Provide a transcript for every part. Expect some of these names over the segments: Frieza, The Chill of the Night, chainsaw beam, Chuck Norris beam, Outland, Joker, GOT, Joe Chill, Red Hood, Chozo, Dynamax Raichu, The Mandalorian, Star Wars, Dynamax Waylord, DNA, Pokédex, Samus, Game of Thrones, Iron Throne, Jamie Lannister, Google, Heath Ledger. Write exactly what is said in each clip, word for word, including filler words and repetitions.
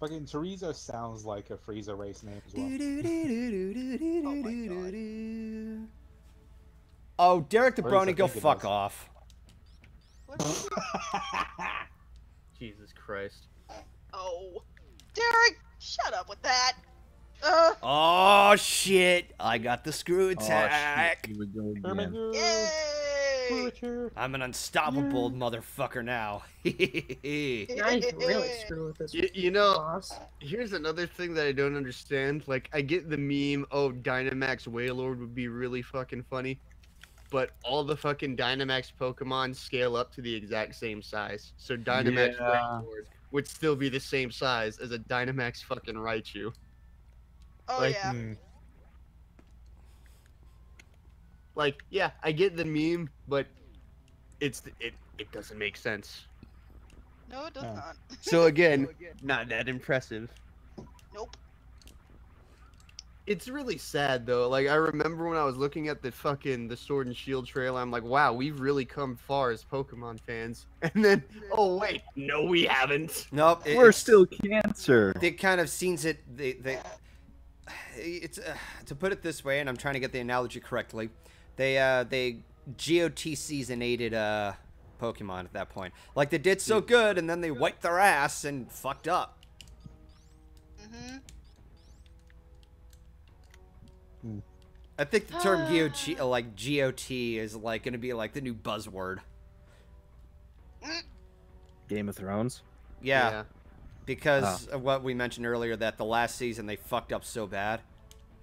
Fucking Chorizo sounds like a Frieza race name as well. Oh my god. Oh, Derek the Brony, go fuck off. What? Jesus Christ. Oh. Derek, shut up with that. Uh. Oh, shit. I got the screw attack. Oh, go Yay. Yay. I'm an unstoppable Yay. motherfucker now. I really screw with this. You, you know, boss. Here's another thing that I don't understand. Like, I get the meme, oh, Dynamax Waylord would be really fucking funny. But all the fucking Dynamax Pokemon scale up to the exact same size. So Dynamax yeah. Waylord would still be the same size as a Dynamax fucking Raichu. Oh, like, yeah. Hmm. Like, yeah, I get the meme, but it's it, it doesn't make sense. No, it does oh. not. So again, so again, not that impressive. Nope. It's really sad, though. Like, I remember when I was looking at the fucking the Sword and Shield trailer, I'm like, wow, we've really come far as Pokemon fans. And then, oh, wait, no, we haven't. Nope. It, We're still cancer. They kind of scenes it. They, they, it's uh, to put it this way, and I'm trying to get the analogy correctly, they uh, they G O T seasonated uh, Pokemon at that point. Like, they did so good, and then they wiped their ass and fucked up. Mm-hmm. I think the term G O T, like G O T, is like gonna be like the new buzzword. Game of Thrones. Yeah, yeah. because oh. of what we mentioned earlier, that the last season they fucked up so bad.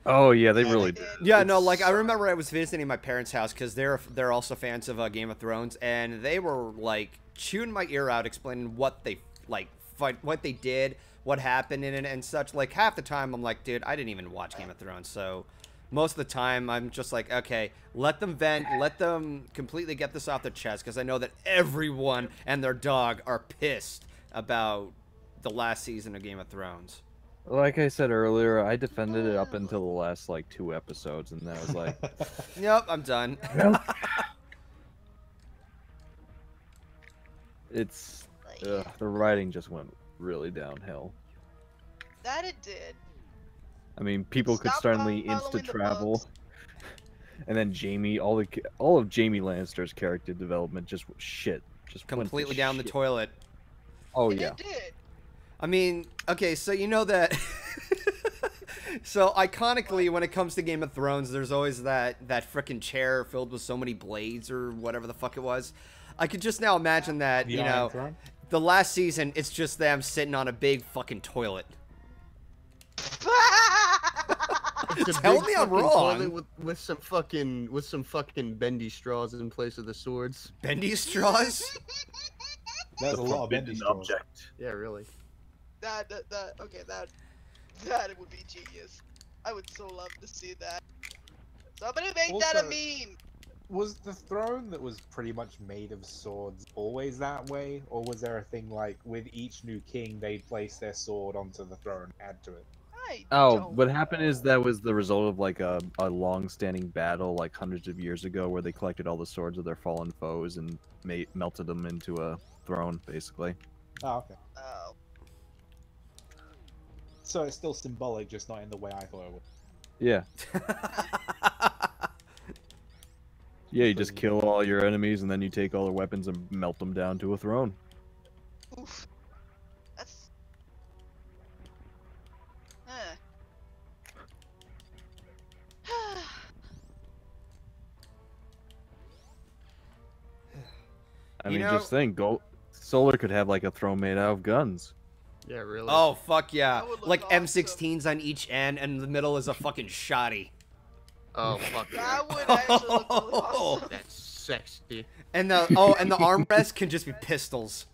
Oh yeah, they really did. Yeah, it's... no, like I remember I was visiting my parents' house because they're they're also fans of uh, Game of Thrones, and they were like chewing my ear out, explaining what they like, fight, what they did, what happened, and and such. Like half the time, I'm like, dude, I didn't even watch Game of Thrones, so. Most of the time, I'm just like, okay, let them vent, let them completely get this off their chest, because I know that everyone and their dog are pissed about the last season of Game of Thrones. Like I said earlier, I defended it up until the last, like, two episodes, and then I was like... Yep, I'm done. It's... Ugh, the writing just went really downhill. That it did. I mean, people Stop could suddenly insta-travel, and then Jamie, all the all of Jamie Lannister's character development just shit, just completely went down shit. the toilet. Oh yeah. It did. I mean, okay, so you know that. So iconically, when it comes to Game of Thrones, there's always that that frickin' chair filled with so many blades or whatever the fuck it was. I could just now imagine that you know, Throne? the last season, it's just them sitting on a big fucking toilet. Tell me I'm wrong. With, with some fucking with some fucking bendy straws in place of the swords. Bendy straws? That's a lot of bendy straws. Object. Yeah, really. That, that that okay that that would be genius. I would so love to see that. Somebody make also, that a meme. Was the throne that was pretty much made of swords always that way, or was there a thing like with each new king they placed their sword onto the throne and add to it? Oh, what happened is that was the result of like a, a long-standing battle like hundreds of years ago where they collected all the swords of their fallen foes and made, melted them into a throne, basically. Oh, okay. Oh. So it's still symbolic, just not in the way I thought it would. Yeah. Yeah, you just kill all your enemies and then you take all their weapons and melt them down to a throne. Oof. I mean, you know, just think, Gold Solar could have like a throne made out of guns. Yeah, really. Oh fuck yeah! Like awesome. M sixteens on each end, and in the middle is a fucking shotty. Oh fuck yeah! That would actually look really awesome. That's sexy. And the oh, and the armrest can just be pistols.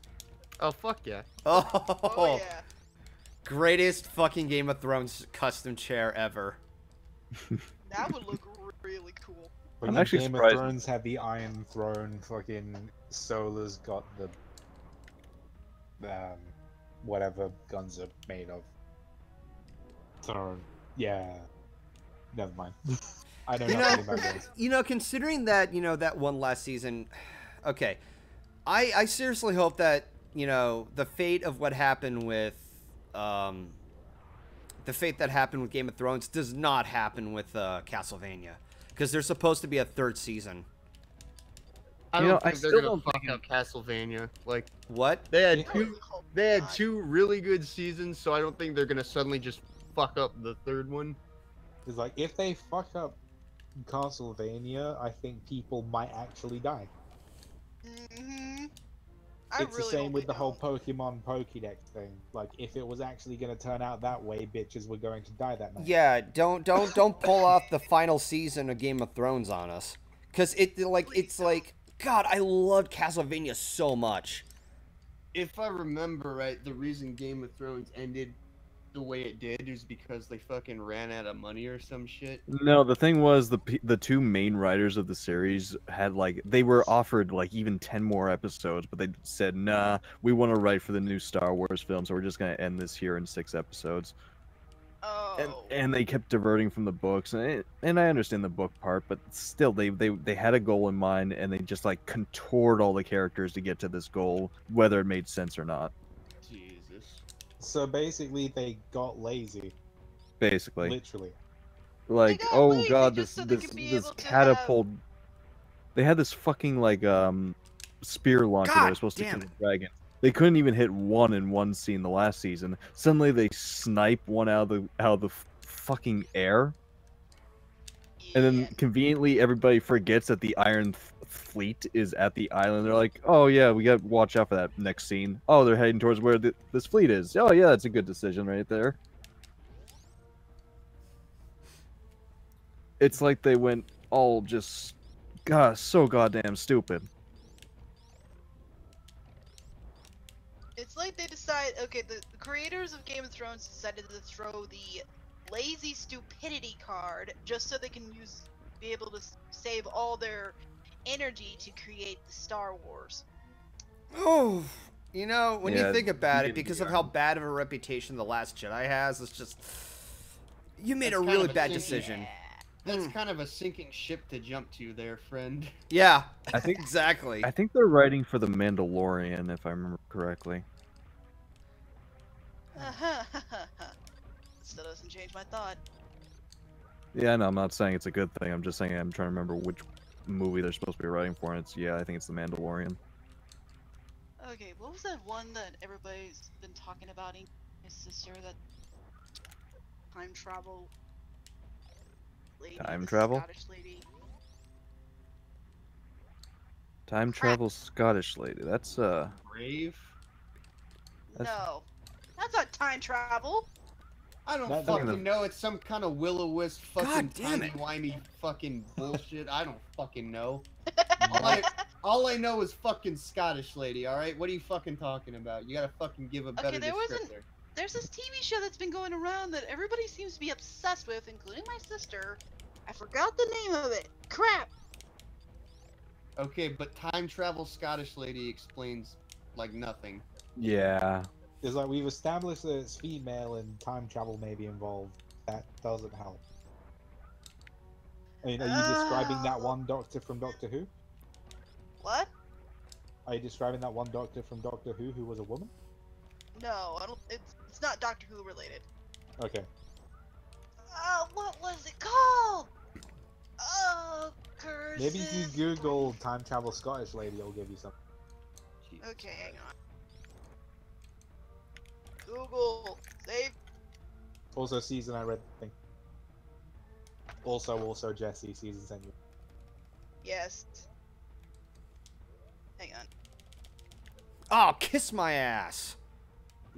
Oh fuck yeah! Oh, oh yeah! Greatest fucking Game of Thrones custom chair ever. That would look really cool. I'm actually Game surprised. of Thrones had the Iron Throne, fucking Solar's got the um whatever guns are made of. Throne. Yeah. Never mind. I don't you know, know about this. You know, considering that, you know, that one last season, okay, I, I seriously hope that, you know, the fate of what happened with, um, the fate that happened with Game of Thrones does not happen with uh, Castlevania, because there's supposed to be a third season. I don't you know, think I they're gonna fuck up Castlevania. Like what? They had two. They had two really good seasons, so I don't think they're gonna suddenly just fuck up the third one. It's like if they fuck up Castlevania, I think people might actually die. Mm-hmm. I it's really the same with the don't. whole Pokemon Pokédex thing. Like if it was actually gonna turn out that way, bitches were going to die that night. Yeah, don't don't don't pull off the final season of Game of Thrones on us, because it like it's like. God, I loved Castlevania so much. If I remember right, the reason Game of Thrones ended the way it did is because they fucking ran out of money or some shit. No, the thing was the the two main writers of the series had like they were offered like even ten more episodes, but they said, "Nah, we want to write for the new Star Wars film, so we're just gonna end this here in six episodes." Oh. And, and they kept diverting from the books, and it, and I understand the book part, but still, they, they they had a goal in mind, and they just like contoured all the characters to get to this goal, whether it made sense or not. Jesus. So basically, they got lazy. Basically. Literally. Like, oh god, this so this this catapult. Have... They had this fucking like um spear launcher god, that was supposed to kill the dragon. They couldn't even hit one in one scene the last season. Suddenly they snipe one out of the out of the fucking air, and then conveniently everybody forgets that the Iron Fleet is at the island. They're like, "Oh yeah, we got to watch out for that next scene." Oh, they're heading towards where the, this fleet is. Oh yeah, that's a good decision right there. It's like they went all just, God, so goddamn stupid. It's like they decide, okay, the creators of Game of Thrones decided to throw the lazy stupidity card just so they can use, be able to save all their energy to create the Star Wars. Oh, you know, when yeah, you think about it, because of how bad of a reputation The Last Jedi has, it's just, you made That's a really a bad sinking, decision. Yeah. That's mm. kind of a sinking ship to jump to there, friend. Yeah, I think exactly. I think they're writing for The Mandalorian, if I remember correctly. Still doesn't change my thought. Yeah, no, I'm not saying it's a good thing. I'm just saying I'm trying to remember which movie they're supposed to be writing for, and it's, yeah, I think it's The Mandalorian. Okay, what was that one that everybody's been talking about, his sister, that time travel... Lady, time travel? Scottish lady. Time Crap. travel Scottish lady. That's, uh... Brave? That's... No. That's not time travel. I don't that, fucking that... know. It's some kind of will-o-wisp fucking timey-wimey fucking bullshit. I don't fucking know. all, I, all I know is fucking Scottish lady, alright? What are you fucking talking about? You gotta fucking give a better okay, there descriptor. Wasn't... There's this T V show that's been going around that everybody seems to be obsessed with, including my sister. I forgot the name of it. Crap! Okay, but time travel Scottish lady explains, like, nothing. Yeah. It's like, we've established that it's female and time travel may be involved. That doesn't help. I mean, are you uh... describing that one doctor from Doctor Who? What? Are you describing that one doctor from Doctor Who who was a woman? No, I don't, it's, it's not Doctor Who related. Okay. Uh, what was it called? Oh, curses. Maybe if you Google time travel Scottish lady, it'll give you something. Okay, hang on. Google, save. Also, season I read the thing. Also, also, Jesse, season sent you. Yes. Hang on. Oh, kiss my ass.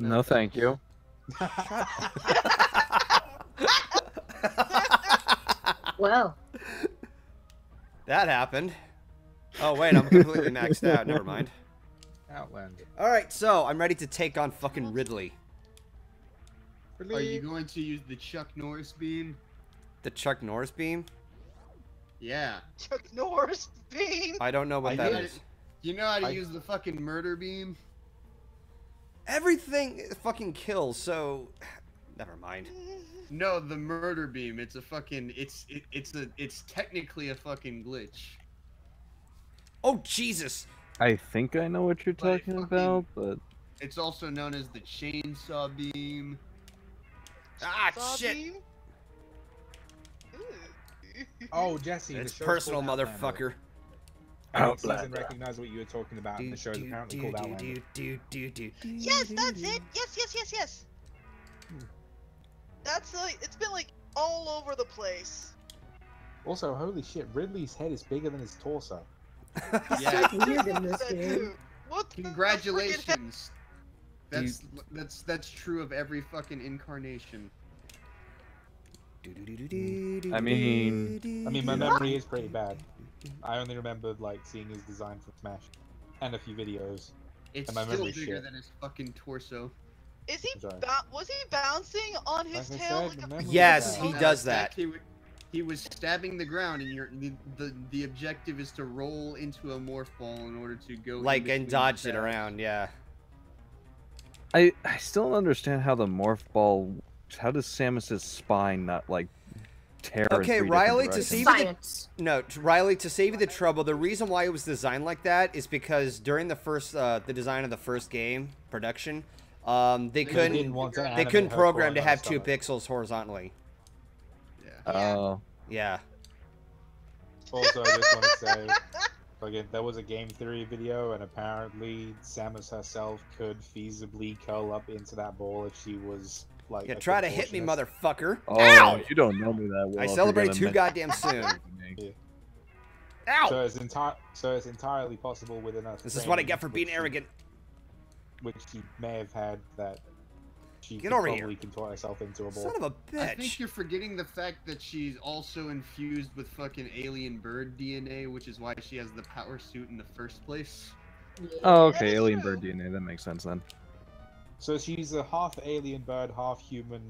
No, thank you. Well. That happened. Oh, wait, I'm completely maxed out. Never mind. Outland. All right, so I'm ready to take on fucking Ridley. Ridley. Are you going to use the Chuck Norris beam? The Chuck Norris beam? Yeah. Chuck Norris beam? I don't know what I that is. To, you know how to I... use the fucking murder beam? Everything fucking kills, so... Never mind. No, the murder beam. It's a fucking. It's it, it's a. It's technically a fucking glitch. Oh Jesus! I think I know what you're talking like, about, but it's also known as the chainsaw beam. Ah chainsaw shit! Beam? Oh Jesse, it's personal, motherfucker. Outland. Doesn't recognize what you were talking about. Do, in the show do, apparently do, called do, Outland. Do, do, do, do, do. Yes, that's it. Yes, yes, yes, yes. Hmm. That's like it's been like all over the place. Also, holy shit, Ridley's head is bigger than his torso. Yeah. Dude, what the congratulations. That's dude. that's that's true of every fucking incarnation. I mean, I mean, my memory is pretty bad. I only remember like seeing his design for Smash and a few videos. It's and my still bigger shit. than his fucking torso. Is he? Was he bouncing on his like tail? Said, like a yes, he does that. He, he was stabbing the ground, and you're, the, the the objective is to roll into a morph ball in order to go like and dodge it around. Yeah. I I still don't understand how the morph ball. How does Samus's spine not like tear? Okay, Riley, to save you the, no, Riley, to save you the trouble. The reason why it was designed like that is because during the first uh, the design of the first game production. Um, they couldn't. They couldn't program to have two pixels horizontally. Yeah. Oh. Yeah. Also, I just want to say, like, there was a Game Theory video, and apparently Samus herself could feasibly curl up into that ball if she was like. Yeah, try to hit me, motherfucker! Oh, ow! You don't know me that well. I celebrate too goddamn soon. Yeah. Ow! So it's entire. So it's entirely possible within us. This is what I get for being arrogant. Which she may have had that she Get could over probably here. contort herself into a ball. Son of a bitch! I think you're forgetting the fact that she's also infused with fucking alien bird D N A, which is why she has the power suit in the first place. Oh, okay, alien true. bird D N A. That makes sense then. So she's a half alien bird, half human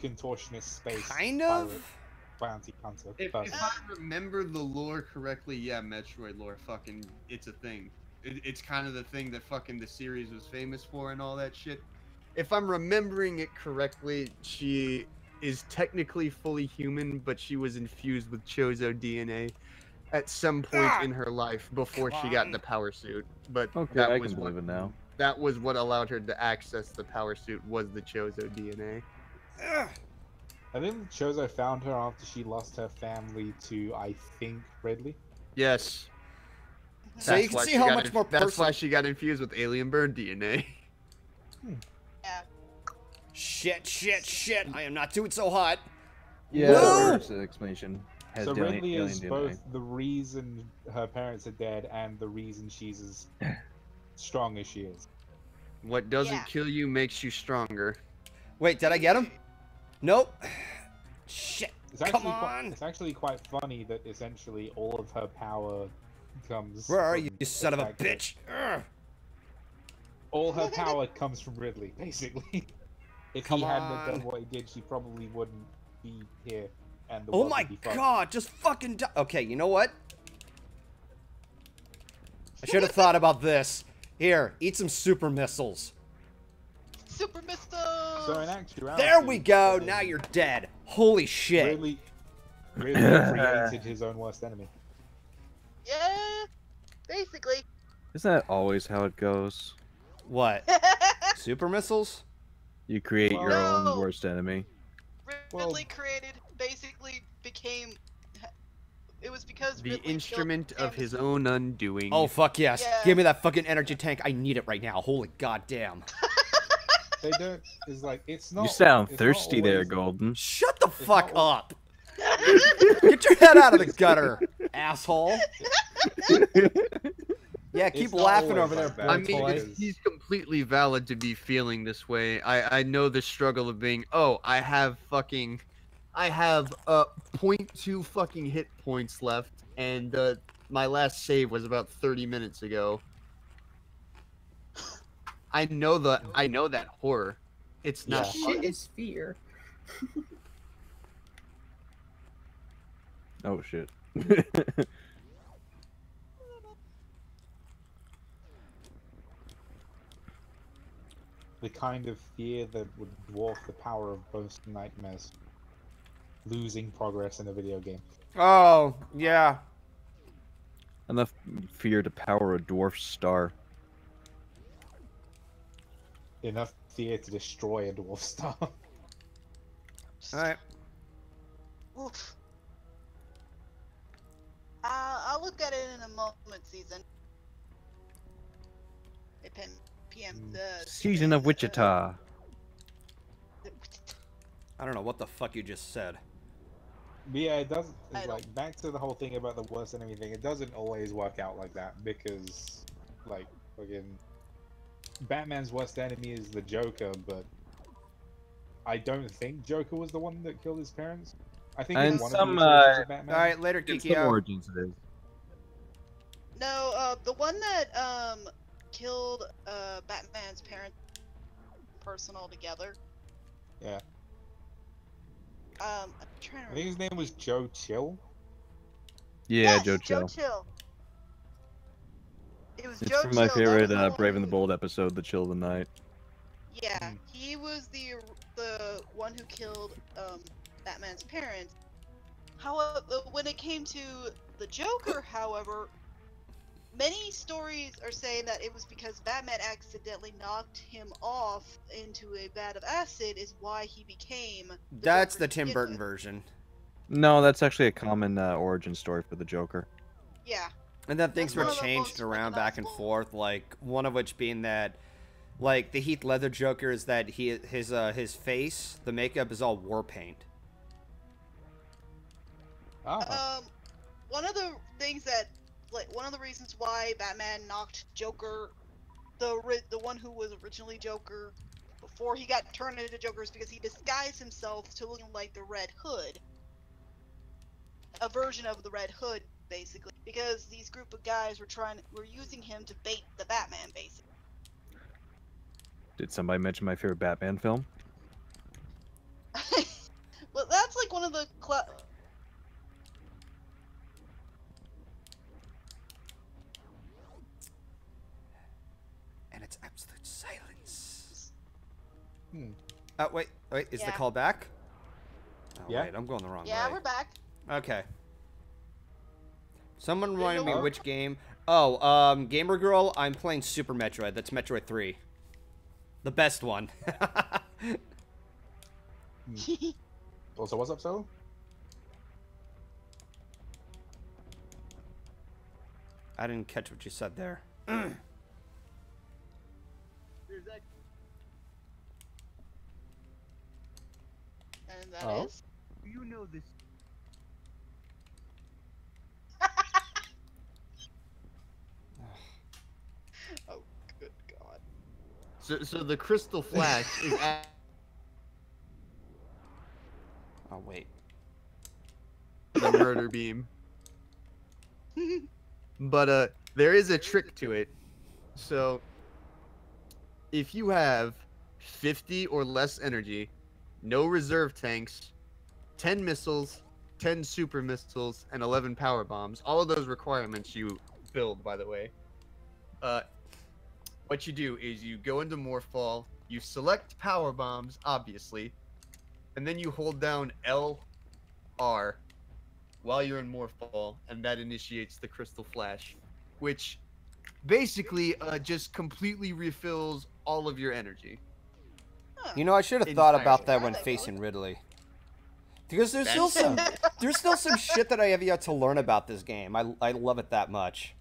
contortionist space kind of pirate, bounty hunter. If, if I remember the lore correctly, yeah, Metroid lore, fucking, it's a thing. It's kind of the thing that fucking the series was famous for and all that shit. If I'm remembering it correctly, she is technically fully human, but she was infused with Chozo D N A at some point ah, in her life before she got the power suit. But okay, that I was can what, believe it now. That was what allowed her to access the power suit was the Chozo D N A. Ugh. I think Chozo found her after she lost her family to, I think, Ridley. Yes. So that's you can see how much more personal. That's why she got infused with alien bird D N A. Hmm. Yeah. Shit, shit, shit. I am not doing so hot. Yeah, that's the explanation. Has so Ridley is D N A. Both the reason her parents are dead and the reason she's as strong as she is. What doesn't yeah. kill you makes you stronger. Wait, did I get him? Nope. Shit, it's come on. Quite, it's actually quite funny that essentially all of her power... comes Where are you, you son of a bitch? Ugh. All her power comes from Ridley, basically. If Come he hadn't on. done what he did, she probably wouldn't be here. And the oh my would be god, just fucking die. Okay, you know what? I should have thought about this. Here, eat some super missiles. Super missiles! So in actuality, there we go, now you're dead. Holy shit. Ridley, Ridley created his own worst enemy. Yeah, basically. Isn't that always how it goes? What? Super missiles? You create well, your no. own worst enemy. Ridley well, created, basically became. It was because the Ridley instrument of his own undoing. Oh fuck yes! Yeah. Give me that fucking energy tank. I need it right now. Holy goddamn. They don't. It's like it's not. You sound it's thirsty there, Golden. Shut the it's fuck up. Get your head out of the gutter, asshole. Yeah, keep laughing over there, bad I mean, it's, he's completely valid to be feeling this way. I, I know the struggle of being, oh, I have fucking... I have uh, point two fucking hit points left, and uh, my last save was about thirty minutes ago. I know the, I know that horror. It's not yeah. Shit is fear. Oh shit. the kind of fear that would dwarf the power of most nightmares. Losing progress in a video game. Oh, yeah. Enough fear to power a dwarf star. Enough fear to destroy a dwarf star. Alright. Oof. Uh, I'll look at it in a moment, season. P M the season of Wichita. I don't know what the fuck you just said. But yeah, it doesn't. It's like back to the whole thing about the worst enemy thing. It doesn't always work out like that because, like, fucking Batman's worst enemy is the Joker, but I don't think Joker was the one that killed his parents. I think and one some. Of uh, of Batman. All right, later, Kiki. Origins it is. No, uh, the one that um killed uh Batman's parents, personal together. Yeah. Um, I'm trying to I think his name was Joe Chill. Yeah, yes, Joe Chill. Joe Chill. It was it's Joe from Chill, my favorite uh, Brave and the Bold episode, The Chill of the Night. Yeah, mm. he was the the one who killed um, Batman's parents. However, when it came to the Joker, however, many stories are saying that it was because Batman accidentally knocked him off into a vat of acid is why he became... The that's Joker the Tim Burton with. version. No, that's actually a common uh, origin story for the Joker. Yeah. And then things that's were changed around back and forth, like one of which being that, like, the Heath Ledger Joker is that he his, uh, his face, the makeup is all war paint. Oh. Um, one of the things that... Like, one of the reasons why Batman knocked Joker, the ri the one who was originally Joker, before he got turned into Joker is because he disguised himself to look like the Red Hood. A version of the Red Hood, basically. Because these group of guys were trying, were using him to bait the Batman, basically. Did somebody mention my favorite Batman film? Well, that's like one of the... Cl It's absolute silence. Hmm. Oh, wait, wait, is yeah. the call back? Oh, yeah. Wait, I'm going the wrong yeah, way. Yeah, we're back. Okay. Someone reminded me which game. Oh, um, Gamer Girl, I'm playing Super Metroid. That's Metroid three. The best one. hmm. Also, what's up, so? I didn't catch what you said there. And that oh. is? You know this. Oh, good God. So, so the crystal flash is at... Oh, wait. The murder beam. But, uh, there is a trick to it. So... If you have fifty or less energy, no reserve tanks, ten missiles, ten super missiles, and eleven power bombs, all of those requirements you build, by the way, uh, what you do is you go into Morphal, you select power bombs, obviously, and then you hold down L R while you're in Morphal, and that initiates the Crystal Flash, which basically uh, just completely refills all of your energy. You know, I should have thought about that when facing Ridley. Because there's still some there's still some shit that I have yet to learn about this game. I, I love it that much.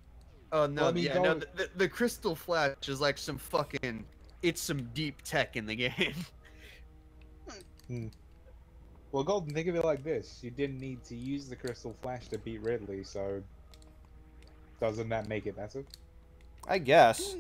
Oh, no, yeah, no, the, the Crystal Flash is like some fucking... It's some deep tech in the game. hmm. Well, Golden, think of it like this. You didn't need to use the Crystal Flash to beat Ridley, so... Doesn't that make it massive? I guess.